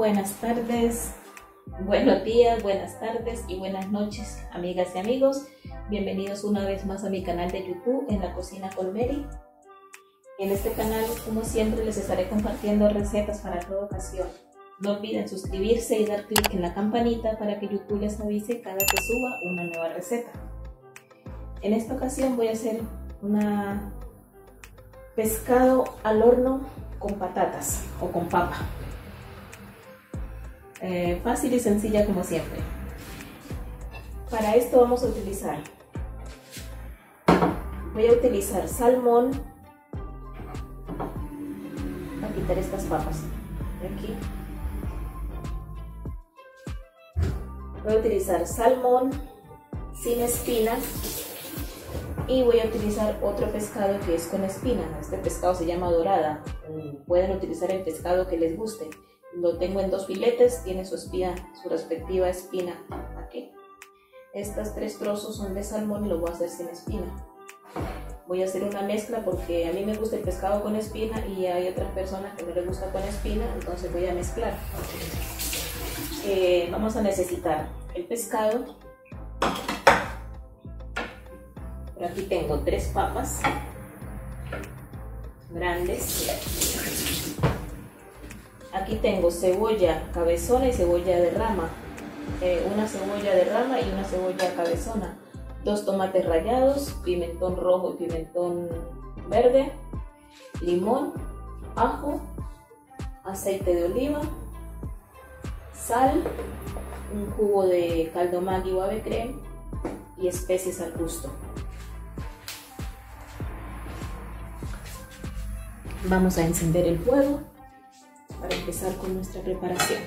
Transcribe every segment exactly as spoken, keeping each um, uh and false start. Buenas tardes, buenos días, buenas tardes y buenas noches, amigas y amigos. Bienvenidos una vez más a mi canal de YouTube, En la cocina con Mery. En este canal, como siempre, les estaré compartiendo recetas para toda ocasión. No olviden suscribirse y dar clic en la campanita para que YouTube les avise cada que suba una nueva receta. En esta ocasión voy a hacer una pescado al horno con patatas o con papa. Eh, fácil y sencilla como siempre. Para esto vamos a utilizar, voy a utilizar salmón para quitar estas papas de aquí. Voy a utilizar salmón sin espinas y voy a utilizar otro pescado que es con espinas. Este pescado se llama dorada. Pueden utilizar el pescado que les guste. Lo tengo en dos filetes, tiene su espina, su respectiva espina aquí. Estos tres trozos son de salmón y lo voy a hacer sin espina. Voy a hacer una mezcla porque a mí me gusta el pescado con espina y hay otras personas que no les gusta con espina, entonces voy a mezclar. Eh, vamos a necesitar el pescado. Por aquí tengo tres papas grandes. Aquí tengo cebolla cabezona y cebolla de rama, eh, una cebolla de rama y una cebolla cabezona, dos tomates rallados, pimentón rojo y pimentón verde, limón, ajo, aceite de oliva, sal, un cubo de caldo Maggi o Avecrem y especias al gusto. Vamos a encender el fuego para empezar con nuestra preparación.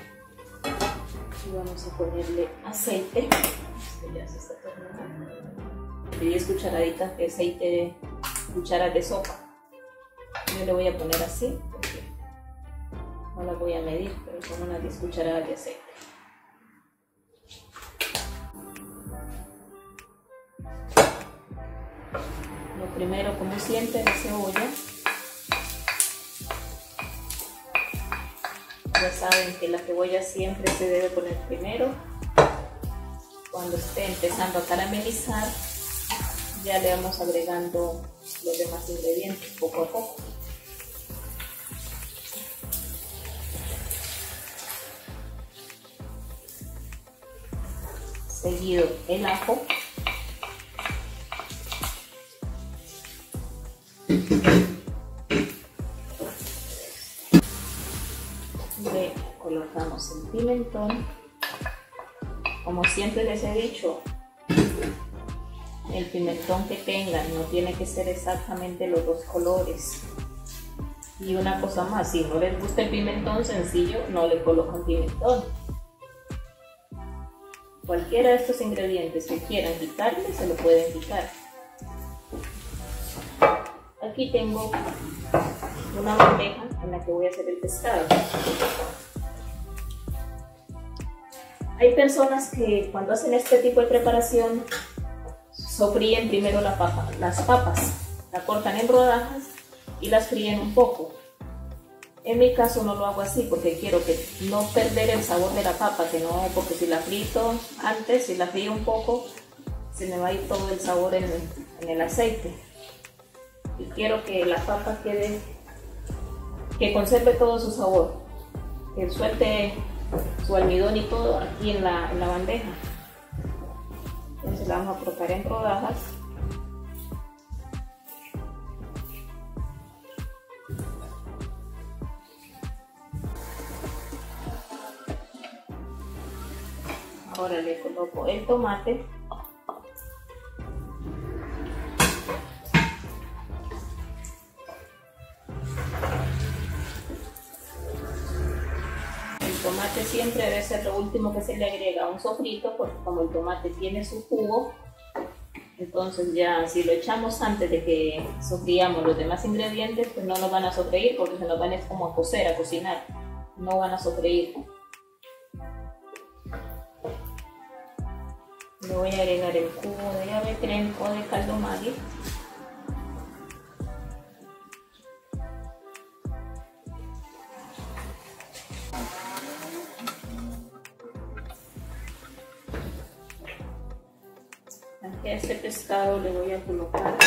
Y vamos a ponerle aceite. Este ya se está tomando. diez cucharaditas de aceite, cucharas de sopa. Yo le voy a poner así, porque no la voy a medir, pero son unas diez cucharadas de aceite. Lo primero, como siempre, la cebolla. Ya saben que la cebolla siempre se debe poner primero. Cuando esté empezando a caramelizar, ya le vamos agregando los demás ingredientes poco a poco. Seguido el ajo. Colocamos el pimentón. Como siempre les he dicho, el pimentón que tengan no tiene que ser exactamente los dos colores. Y una cosa más, si no les gusta el pimentón sencillo, no le colocan pimentón. Cualquiera de estos ingredientes que quieran quitarle, se lo pueden quitar. Aquí tengo una bandeja en la que voy a hacer el pescado. Hay personas que cuando hacen este tipo de preparación sofríen primero la papa, las papas, la cortan en rodajas y las fríen un poco. En mi caso no lo hago así porque quiero que no perder el sabor de la papa, que no, porque si la frito antes, si la frío un poco, se me va a ir todo el sabor en, en el aceite. Y quiero que la papa quede, que conserve todo su sabor, que suelte su almidón y todo aquí en la, en la bandeja. Entonces la vamos a cortar en rodajas. Ahora le coloco el tomate. Tomate siempre debe ser lo último que se le agrega a un sofrito, porque como el tomate tiene su jugo, entonces ya si lo echamos antes de que sofriamos los demás ingredientes, pues no nos van a sofreír porque se nos van a, como a cocer, a cocinar, no van a sofreír. Le voy a agregar el cubo de avecrem o de caldo Maggi. Y a este pescado le voy a colocar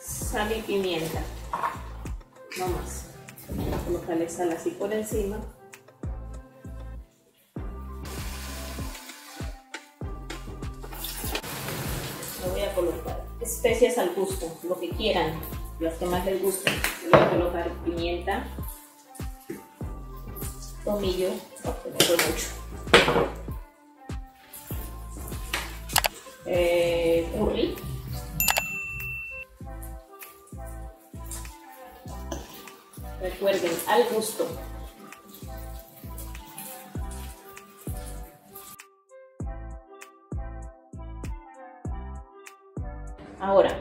sal y pimienta, no más. Voy a colocarle sal así por encima. Le voy a colocar especias al gusto, lo que quieran, las que más les gusten. Le voy a colocar pimienta, tomillo, mucho. Eh, curry, recuerden, al gusto. Ahora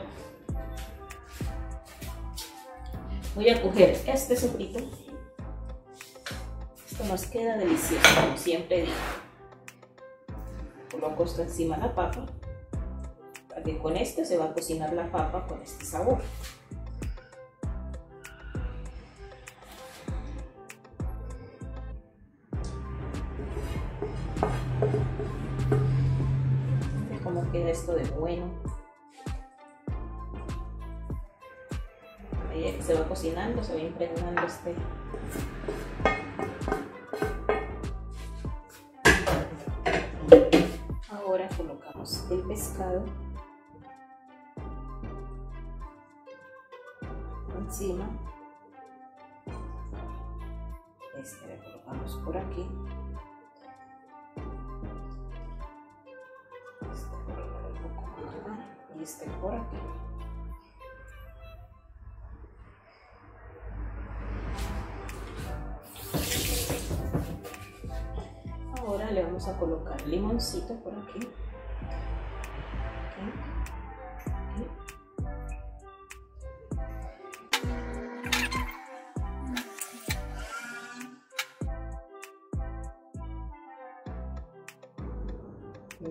voy a coger este sofrito. Esto nos queda delicioso, como siempre digo. Coloco esto encima de la papa, que con esto se va a cocinar la papa con este sabor. Mira cómo queda esto de bueno. Ahí se va cocinando, se va impregnando este. Ahora colocamos el pescado encima. Este le colocamos por aquí, este un poco por acá y este por aquí. Ahora le vamos a colocar limoncito por aquí, aquí.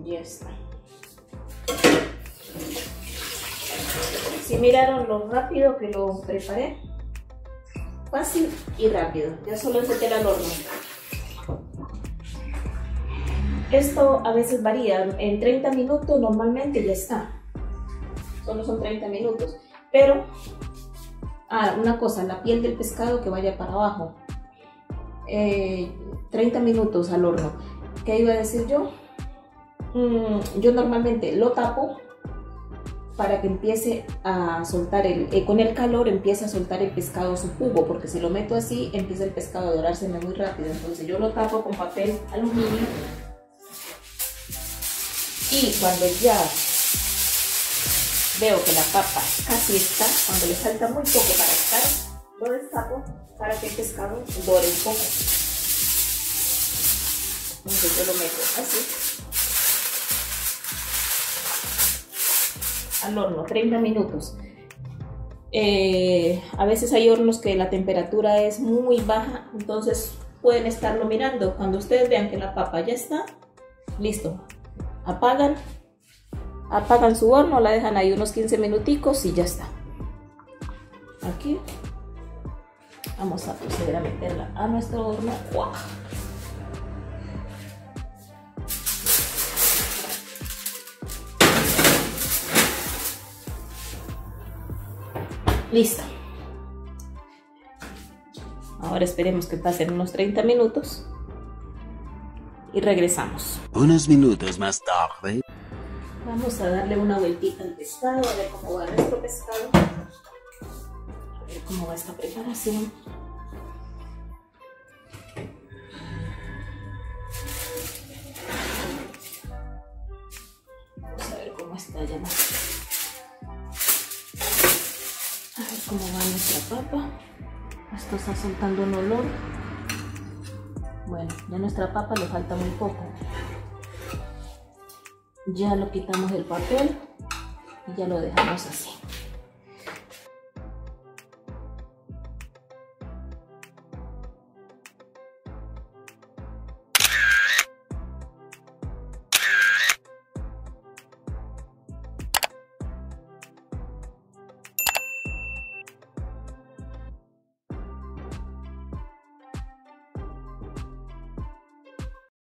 Ya está. Si miraron lo rápido que lo preparé, fácil y rápido, ya solo es meter al horno. Esto a veces varía, en treinta minutos normalmente ya está, solo son treinta minutos, pero, ah, una cosa, la piel del pescado que vaya para abajo, eh, treinta minutos al horno. ¿Qué iba a decir yo? Yo normalmente lo tapo para que empiece a soltar, el, eh, con el calor empieza a soltar el pescado su jugo, porque si lo meto así empieza el pescado a dorarse muy rápido. Entonces yo lo tapo con papel aluminio y cuando ya veo que la papa casi está, cuando le falta muy poco para estar, lo destapo para que el pescado dore un poco. Entonces yo lo meto así al horno, treinta minutos. Eh, a veces hay hornos que la temperatura es muy baja, entonces pueden estarlo mirando. Cuando ustedes vean que la papa ya está, listo, apagan, apagan su horno, la dejan ahí unos quince minuticos y ya está. Aquí vamos a proceder a meterla a nuestro horno. ¡Wow! Lista. Ahora esperemos que pasen unos treinta minutos y regresamos. Unos minutos más tarde. Vamos a darle una vueltita al pescado, a ver cómo va nuestro pescado. A ver cómo va esta preparación. Vamos a ver cómo está ya más. Cómo va nuestra papa. Esto está soltando un olor. Bueno, ya nuestra papa le falta muy poco. Ya lo quitamos del papel y ya lo dejamos así.